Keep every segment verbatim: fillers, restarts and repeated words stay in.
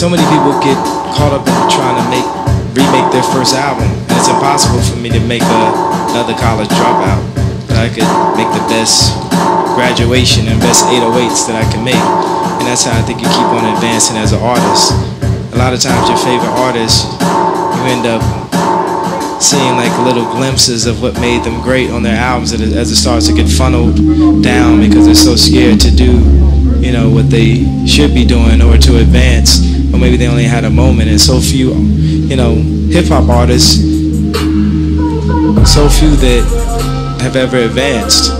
so many people get caught up in trying to make remake their first album, and it's impossible for me to make a, another college dropout. But I could make the best graduation and best eight oh eights that I can make, and that's how I think you keep on advancing as an artist. A lot of times your favorite artists, you end up seeing like little glimpses of what made them great on their albums, and as it starts to get funneled down because they're so scared to do, you know, what they should be doing or to advance, or maybe they only had a moment. And so few, you know, hip-hop artists, so few that have ever advanced.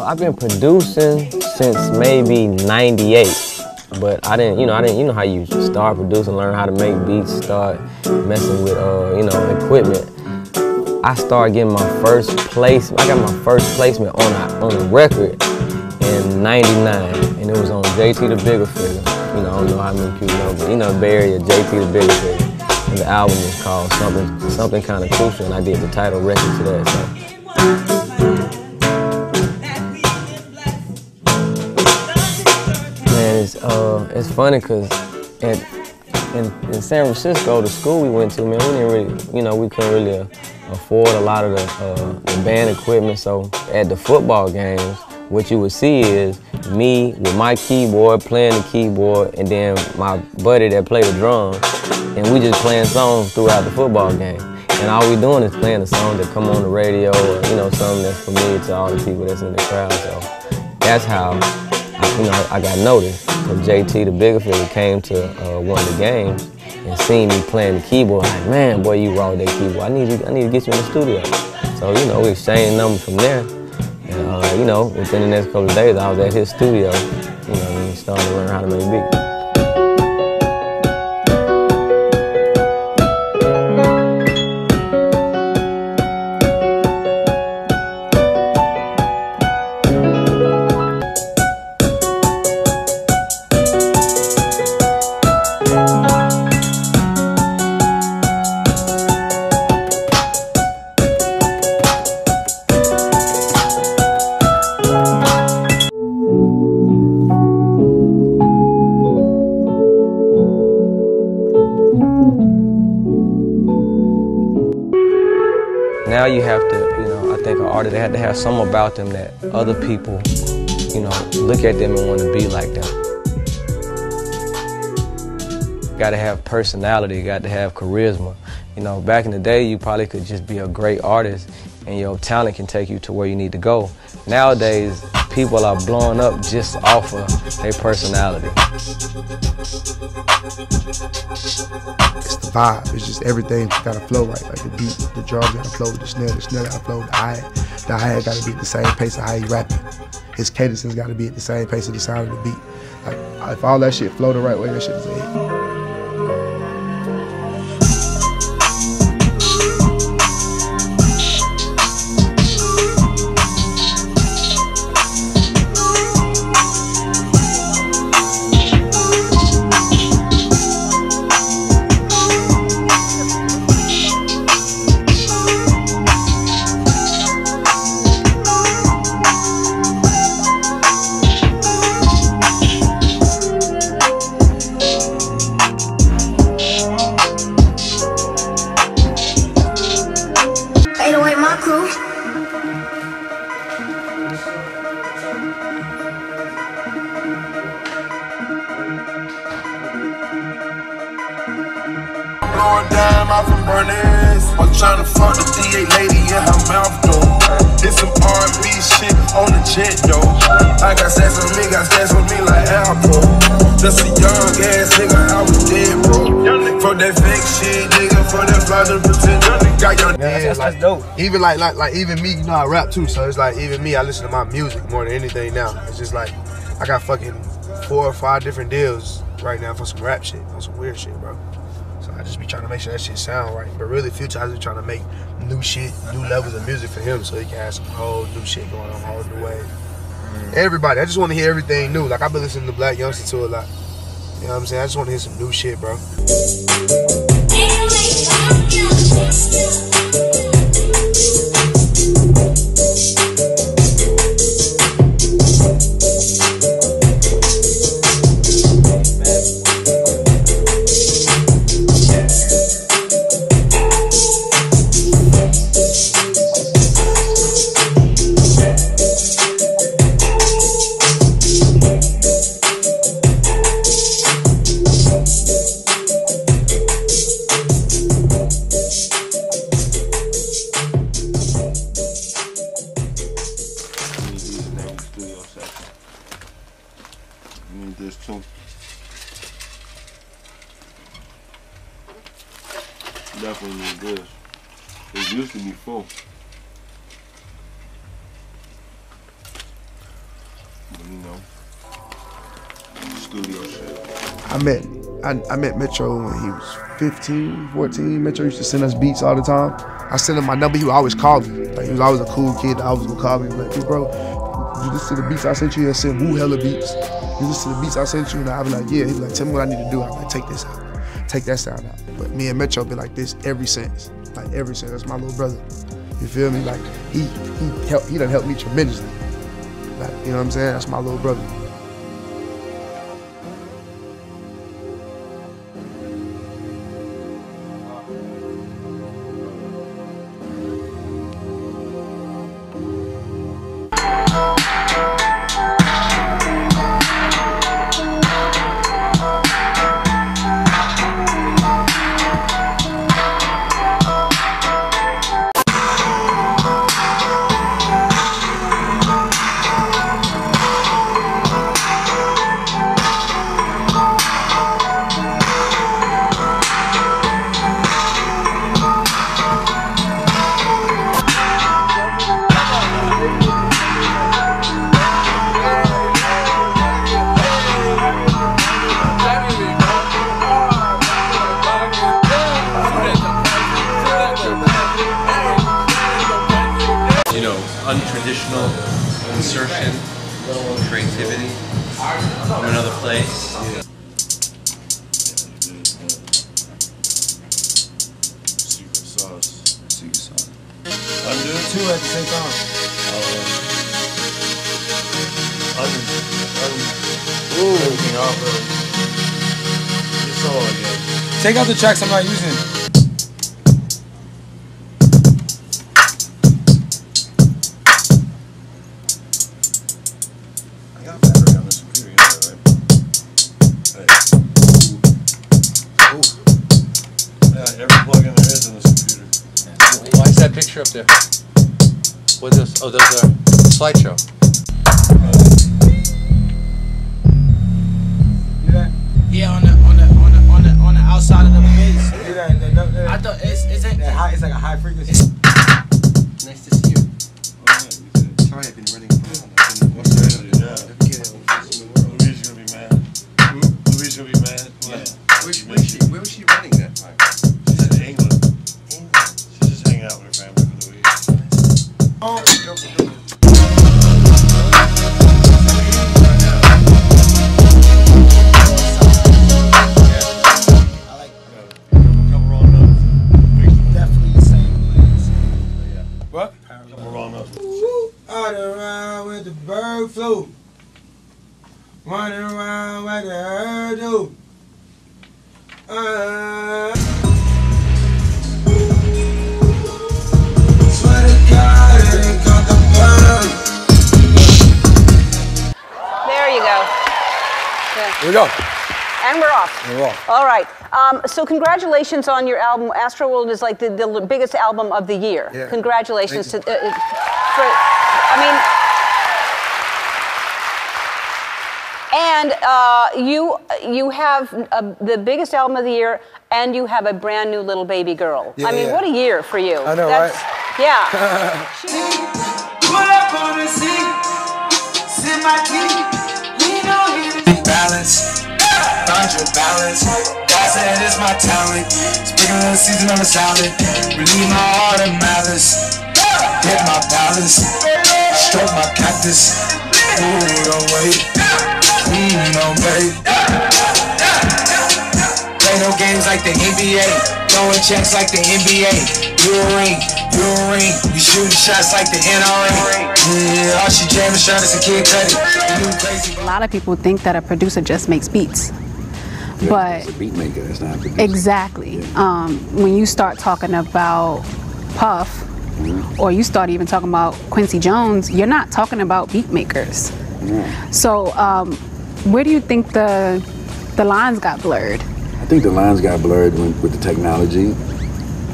I've been producing since maybe ninety-eight, but I didn't, you know, I didn't, you know how you start producing, learn how to make beats, start messing with, uh, you know, equipment. I started getting my first place, I got my first placement on a, on a record in ninety-nine, and it was on J T the Bigger Figure. You know, I don't know how many people know, but you know, Barry or J T the Bigger Figure. And the album was called Something, Something Kind of Crucial, and I did the title record to that. So. Uh, it's funny because in, in San Francisco, the school we went to, man, we didn't really, you know, we couldn't really uh, afford a lot of the, uh, the band equipment. So at the football games, what you would see is me with my keyboard playing the keyboard, and then my buddy that played the drums, and we just playing songs throughout the football game. And all we doing is playing the song that come on the radio, or you know, something that's familiar to all the people that's in the crowd. So that's how I, you know, I got noticed. J T the Bigger Figure came to uh, one of the games and seen me playing the keyboard. Like, man, boy, you raw with that keyboard. I need you. I need to get you in the studio. So you know, we exchanged numbers from there. And uh, you know, within the next couple of days, I was at his studio. You know, and started learning how to make beats. Now you have to, you know, I think an artist, they have to have something about them that other people, you know, look at them and want to be like them. Got to have personality, got to have charisma. You know, back in the day, you probably could just be a great artist and your talent can take you to where you need to go. Nowadays, people are blowing up just off of their personality. It's the vibe. It's just everything gotta flow right. Like the beat, the drums gotta flow, the snare, the snare gotta flow, the hi-hat, the hi-hat gotta be at the same pace of how he rapping. His cadences gotta be at the same pace of the sound of the beat. Like if all that shit flow the right way, that shit is it. I'm trying to fuck the D A lady in her mouth though. It's some R and B shit on the jet though. I got sex with me, got sex with me like Al. Just a young ass nigga, I was dead, bro. For that fake shit, nigga, for that father pretend. Got your dad, like, dope. Even like, like, like, even me, you know, I rap too, so it's like, even me, I listen to my music more than anything now. It's just like, I got fucking four or five different deals right now for some rap shit, on some weird shit, bro. So I just be trying to make sure that shit sound right. But really, Future, I just be trying to make new shit, new levels of music for him, so he can have some whole new shit going on, whole new way. Everybody, I just want to hear everything new. Like, I've been listening to Black Youngster too a lot. You know what I'm saying? I just want to hear some new shit, bro. Definitely need this. It used to be full. But you know, studio shit. I met, I, I met Metro when he was fifteen, fourteen. Metro used to send us beats all the time. I sent him my number, he would always call me. Like, he was always a cool kid that always would call me. Like, hey, bro, you listen to the beats I sent you? He'll send woo hella beats. You listen to the beats I sent you? And I'd be like, yeah. He'd be like, tell me what I need to do. I'd be like, take this out. Take that sound out. But me and Metro been like this ever since. Like ever since. That's my little brother. You feel me? Like he he helped he done helped me tremendously. Like, you know what I'm saying? That's my little brother. Untraditional insertion, creativity from another place. Yeah. Secret sauce. Secret sauce. Undo two at the same time. Uh, undo. Undo. Ooh. Everything off, bro. It's all again. Take out the tracks I'm not using. Up there. What is this? Oh, there's a slideshow. Uh, yeah, on the on the on the on the on the outside of the bass. Yeah, I thought it's it's, it's, high, it's like a high frequency. Nice to see you. Oh, sorry, I've been running around. What's the matter? Yeah. Louise gonna be mad. Louise gonna be mad. Yeah. Where, where, was she, where was she running that? She's in England. England. She's just hanging out with her family. Oh, what? All around with the bird flu, running around with the herd do. Uh. There you go. Good. Here we go. And we're off. We're off. All right. Um, so congratulations on your album. Astroworld is like the, the biggest album of the year. Yeah. Congratulations to. Uh, for, I mean. And uh, you you have a, the biggest album of the year, and you have a brand new little baby girl. Yeah, I mean, yeah. what a year for you. I know, That's, right? Yeah. Balance, one hundred balance. God said it's my talent. Speaking of the season on the salad, relieve my heart of malice. Hit my balance, stroke my cactus. Ooh, don't wait. Mmm, no way. Play no games like the N B A. Throwing checks like the N B A. You a ring, you a ring. You shooting shots like the N R A. Yeah, all she jamming shot is a kid cutting. A lot of people think that a producer just makes beats. Yeah, but it's a beat maker, that's not a producer. Exactly. Yeah. Um, when you start talking about Puff, mm-hmm. or you start even talking about Quincy Jones, you're not talking about beat makers. Yeah. So, um, where do you think the the lines got blurred? I think the lines got blurred when, with the technology.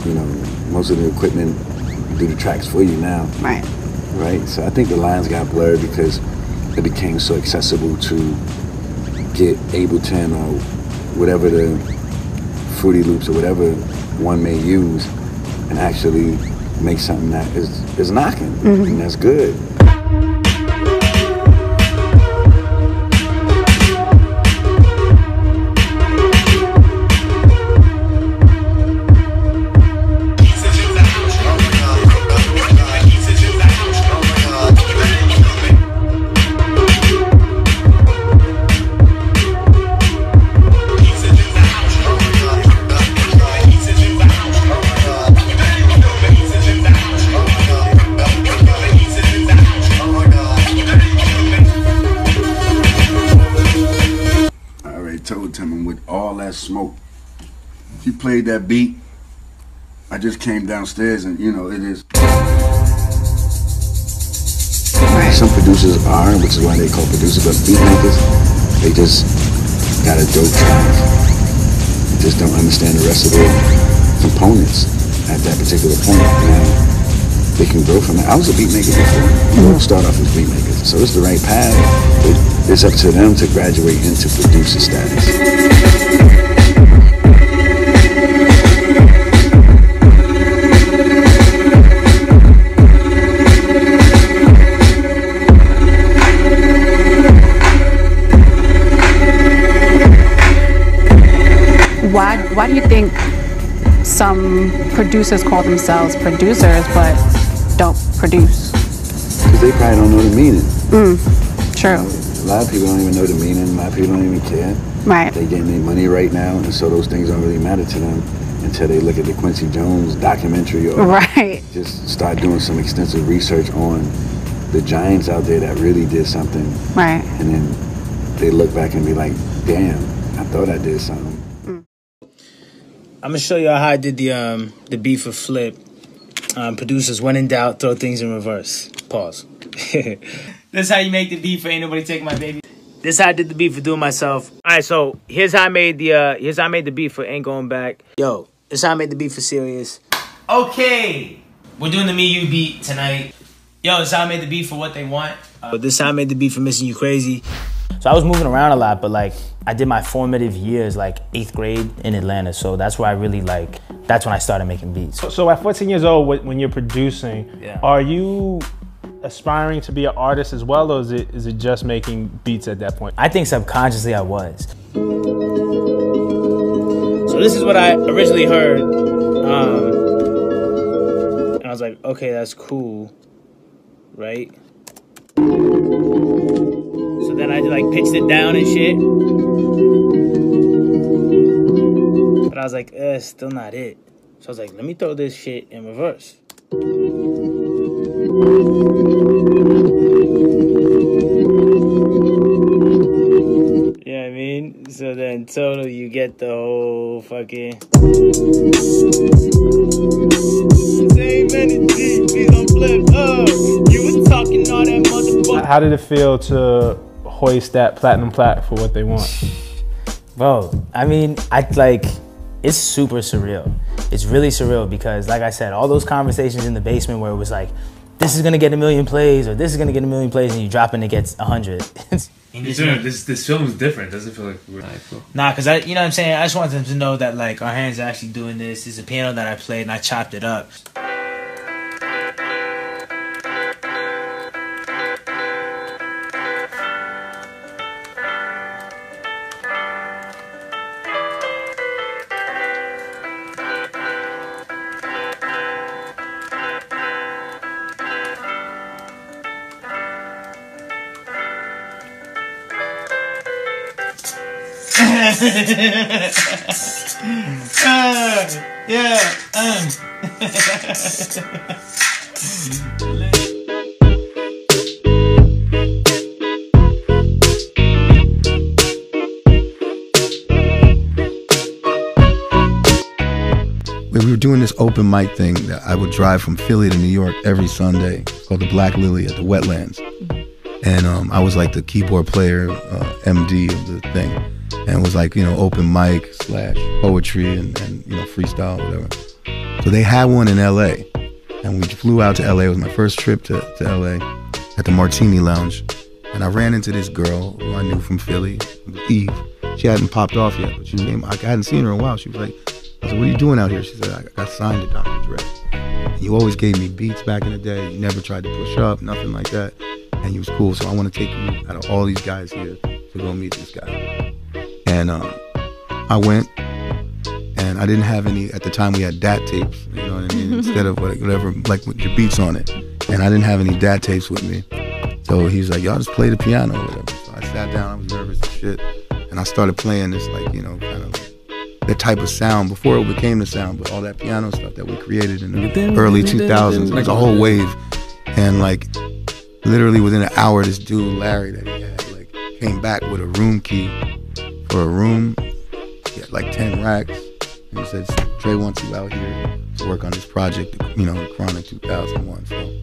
You know, most of the equipment do the tracks for you now. Right. Right? So I think the lines got blurred because it became so accessible to get Ableton or whatever the Fruity Loops or whatever one may use and actually make something that is, is knocking mm-hmm. and that's good. Smoke. He played that beat. I just came downstairs and you know it is. Some producers are, which is why they call producers, but beat makers, they just got a dope track. They just don't understand the rest of the components at that particular point. Now they can grow from it. I was a beat maker before. We all start off as beat makers, so it's the right path. But it's up to them to graduate into producer status. Why, why do you think some producers call themselves producers but don't produce? Because they probably don't know the meaning. Mm, true. You know, a lot of people don't even know the meaning. A lot of people don't even care. Right. They're getting their money right now, and so those things don't really matter to them until they look at the Quincy Jones documentary or right. just start doing some extensive research on the giants out there that really did something. Right. And then they look back and be like, damn, I thought I did something. I'm gonna show y'all how I did the um the beat for Flip. Um, producers, when in doubt, throw things in reverse. Pause. This is how you make the beat for Ain't Nobody Take My Baby. This is how I did the beat for Do It Myself. All right, so here's how I made the uh here's how I made the beat for Ain't Going Back. Yo, this is how I made the beat for Serious. Okay, we're doing the Me You beat tonight. Yo, this is how I made the beat for What They Want. Uh, this is how I made the beat for Missing You Crazy. So I was moving around a lot, but like I did my formative years like eighth grade in Atlanta. So that's where I really like, that's when I started making beats. So, so at fourteen years old, when you're producing, yeah. are you aspiring to be an artist as well? Or is it, is it just making beats at that point? I think subconsciously I was. So this is what I originally heard. Um, and I was like, okay, that's cool, right? So then I like pitched it down and shit. But I was like, eh, still not it. So I was like, let me throw this shit in reverse. You know what I mean? So then total you get the whole fucking How did it feel to hoist that platinum plaque for What They Want? Bro, I mean, I like, it's super surreal. It's really surreal because, like I said, all those conversations in the basement where it was like, this is gonna get a million plays, or this is gonna get a million plays, and you drop and it gets a hundred. This this film is different. It doesn't feel like we're right, cool. Nah, because I, you know what I'm saying? I just want them to know that like our hands are actually doing this. This is a piano that I played and I chopped it up. uh, yeah, um. We were doing this open mic thing that I would drive from Philly to New York every Sunday. It's called the Black Lily at the Wetlands. And um, I was like the keyboard player, uh, M D of the thing. And it was like, you know, open mic slash poetry and, and, you know, freestyle, whatever. So they had one in L A. And we flew out to L A. It was my first trip to, to L A at the Martini Lounge. And I ran into this girl who I knew from Philly, Eve. She hadn't popped off yet, but she came. I hadn't seen her in a while. She was like, I said, what are you doing out here? She said, I got signed to Doctor Dre. And you always gave me beats back in the day. You never tried to push up, nothing like that. And you was cool. So I want to take you out of all these guys here to go meet this guy. And um, I went, and I didn't have any, at the time we had D A T tapes, you know what I mean, instead of whatever, like with your beats on it. And I didn't have any D A T tapes with me. So he was like, y'all just play the piano or whatever. So I sat down, I was nervous and shit, and I started playing this like, you know, kind of like that type of sound, before it became the sound, but all that piano stuff that we created in the early two thousands, like a whole wave. And like, literally within an hour, this dude, Larry, that he had, like, came back with a room key. For a room, he had like ten racks, and he said, Dre wants you out here to work on this project, you know, Chronic two thousand one. So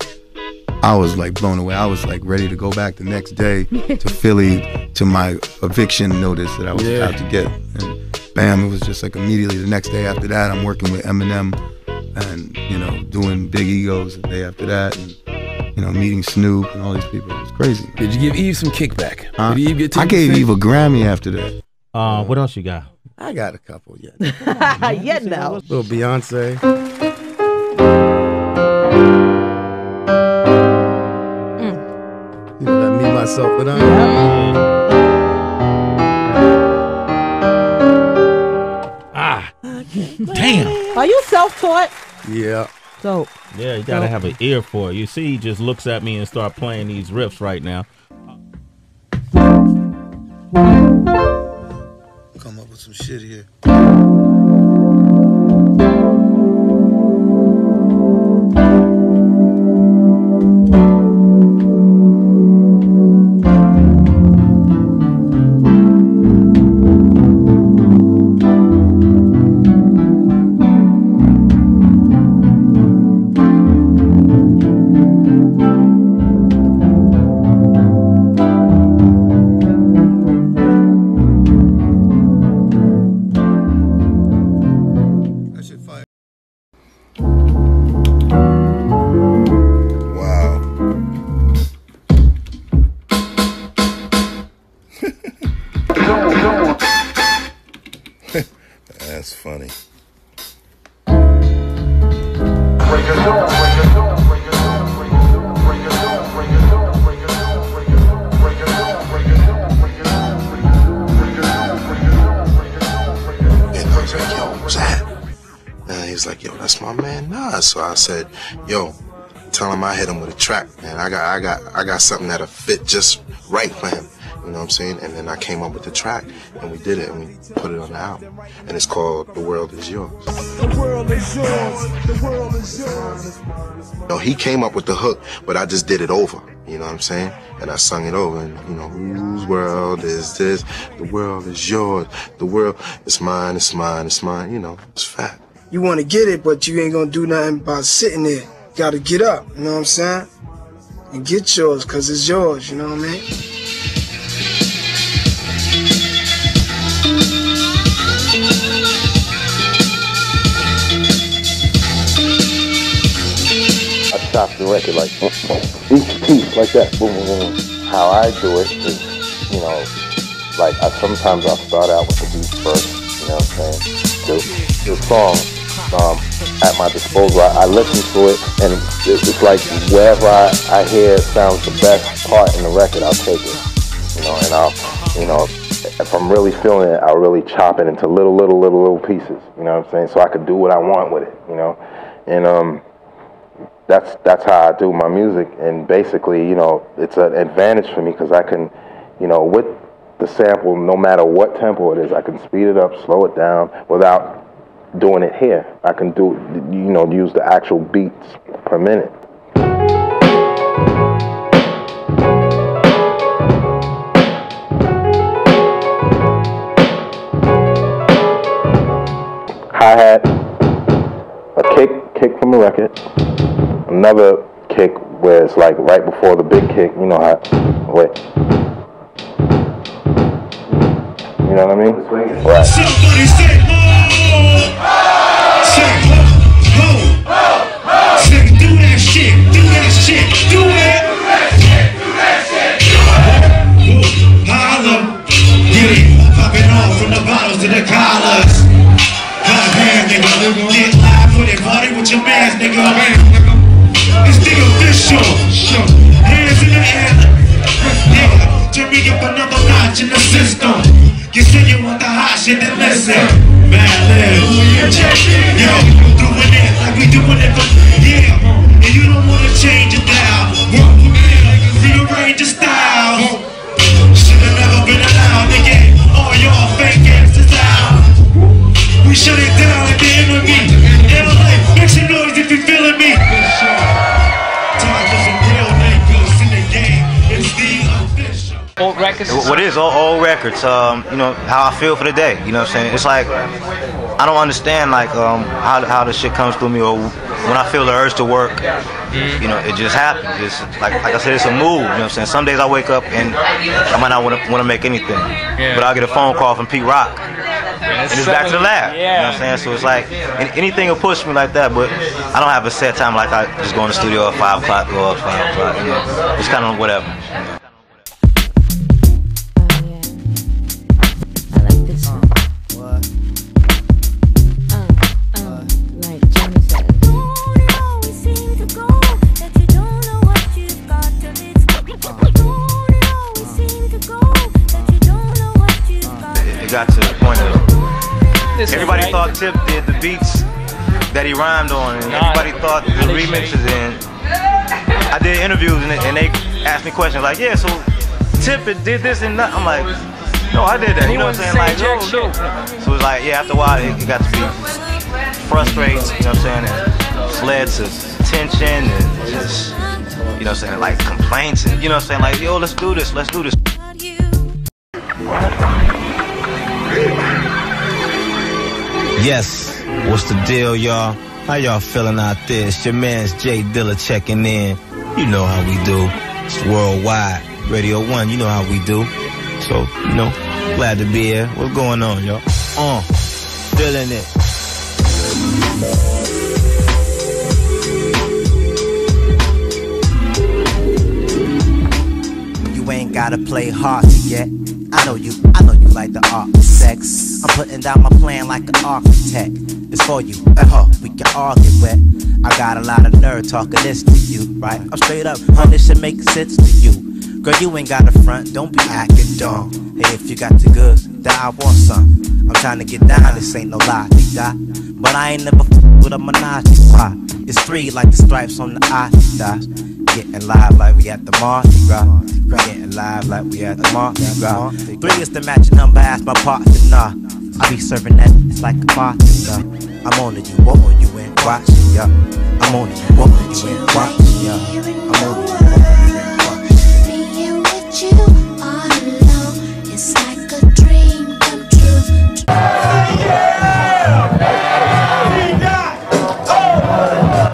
I was like blown away. I was like ready to go back the next day to Philly to my eviction notice that I was yeah. about to get. And bam, it was just like immediately the next day after that, I'm working with Eminem and, you know, doing Big Egos the day after that. And, you know, meeting Snoop and all these people. It was crazy. Did you give Eve some kickback? Huh? Did Eve get I gave Eve a Grammy after that. Uh, what else you got? I got a couple yet. Yet now. Little Beyonce. Mm. You know, Me, Myself, and I. Ah. Damn. Are you self-taught? Yeah. Dope. Yeah, you gotta Dope. have an ear for it. You see, he just looks at me and start playing these riffs right now. Come up with some shit here. Said, yo, tell him I hit him with a track, man. I got, I got, I got something that'll fit just right for him. You know what I'm saying? And then I came up with the track, and we did it, and we put it on the album, and it's called "The World Is Yours." The world is yours. The world is yours. You know, he came up with the hook, but I just did it over. You know what I'm saying? And I sung it over, and you know, whose world is this? The world is yours. The world, it's mine. It's mine. It's mine. You know, it's fat. You want to get it, but you ain't going to do nothing by sitting there. Got to get up, you know what I'm saying? And get yours, because it's yours, you know what I mean? I stops the record, like each piece, like that. Boom, boom, boom. How I do it is, you know, like I, sometimes I'll start out with the beat first, you know what I'm saying? The, the song um, at my disposal, I, I listen to it, and it's, it's like wherever I, I hear sounds the best part in the record, I'll take it. You know, and I'll, you know, if I'm really feeling it, I'll really chop it into little, little, little, little pieces. You know what I'm saying? So I could do what I want with it. You know, and um, that's that's how I do my music. And basically, you know, it's an advantage for me because I can, you know, with the sample, no matter what tempo it is, I can speed it up, slow it down without doing it here. I can do, you know, use the actual beats per minute. Hi-hat, a kick, kick from the record, another kick where it's like right before the big kick, you know how, wait, you know what I mean? Right. Somebody say boom! Say boom, boom! Say do that shit, do that shit, do that! Do that shit, do that shit, do that! Boom, holla, get it, popping off from the bottles to the collars. Nigga, get live for that party with your mask, nigga. This nigga official. Hands in the air, nigga. Turn me up another notch in the system. You say you want the hot shit, then listen. Man, live. Yo, we're doing it like we doing it for yeah. And you don't wanna change it now. Rearrange your style. Should've never been allowed, nigga. All y'all fake asses out. We shut it down. What is all old records? Um, you know how I feel for the day. You know what I'm saying? It's like I don't understand like um how how this shit comes through me or when I feel the urge to work. You know, it just happens. It's like like I said, it's a move. You know what I'm saying? Some days I wake up and I might not want to want to make anything, yeah. But I get a phone call from Pete Rock. And it's back to the lab, yeah. You know what I'm saying? So it's like, anything will push me like that, but I don't have a set time like I just go in the studio at five o'clock, go up five o'clock, you know, it's kind of whatever. It got to the point of everybody thought Tip did the beats that he rhymed on, and everybody thought the remixes. And I did interviews, and they, and they asked me questions like, "Yeah, so Tip did this and that." I'm like, "No, I did that." You know what I'm saying? Like, no, no. So it's like, yeah. After a while, it got to be frustrating. You know what I'm saying? It's led to tension and just, you know what I'm saying? Like complaints and you know what I'm saying? Like, yo, let's do this, let's do this. Yes, what's the deal, y'all? How y'all feeling out there? It's your man's J Dilla checking in. You know how we do. It's Worldwide Radio One. You know how we do. So, you know, glad to be here. What's going on, y'all? Uh, feeling it. You ain't gotta play hard to get. I know you, I know you like the art of sex. I'm putting down my plan like an architect. It's for you, uh-huh, we can all get wet. I got a lot of nerve talking this to you, right? I'm straight up, huh, this should make sense to you. Girl, you ain't got a front, don't be acting dumb. Hey, if you got the goods, then I want some. I'm trying to get down, this ain't no lie, da. But I ain't never f***ed with a menage spot. It's three like the stripes on the eye, getting live like we at the Mardi Gras. Getting live like we at the Mardi Gras. Three is the matching number, ask my partner, nah. I be serving that, it's like a partner. I'm on it, you want you ain't watching, yeah. I'm on it, you want you ain't watching, yeah. I'm on it, you want you ain't watching, yeah. Being with you.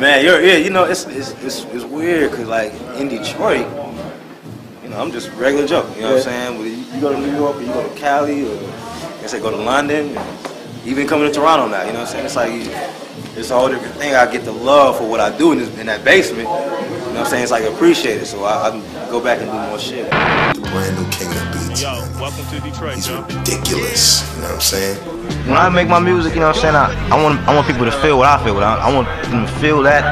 Man, you're, yeah, you know, it's, it's, it's, it's weird, because, like, in Detroit, you know, I'm just regular Joe, you know what I'm saying? Whether you go to New York, or you go to Cali, or I guess I go to London, you even coming to Toronto now, you know what I'm saying? It's like, it's a whole different thing. I get the love for what I do in, this, in that basement. You know what I'm saying? It's like, I appreciate it, so I, I go back and do more shit. The brand new king of beats. Yo, welcome to Detroit, he's yo. ridiculous, you know what I'm saying? When I make my music, you know what I'm saying, I, I, want, I want people to feel what I feel. What I, I want them to feel that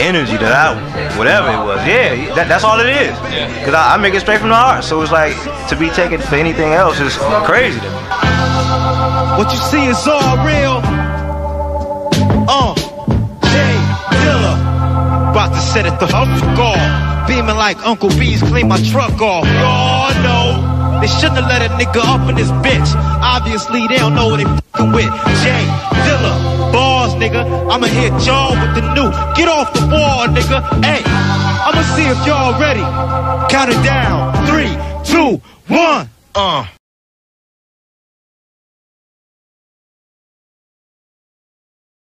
energy that I, whatever it was. Yeah, that, that's all it is. Because I, I make it straight from the heart, so it's like, to be taken for anything else is crazy to me. What you see is all real. Uh, J Dilla, about to set it the fuck off. Beaming like Uncle B's, clean my truck off. Oh no, they shouldn't have let a nigga up in this bitch. Obviously they don't know what they fucking with. J Dilla, bars nigga. I'ma hit y'all with the new. Get off the ball, nigga. Hey, I'ma see if y'all ready. Count it down, three, two, one. Uh.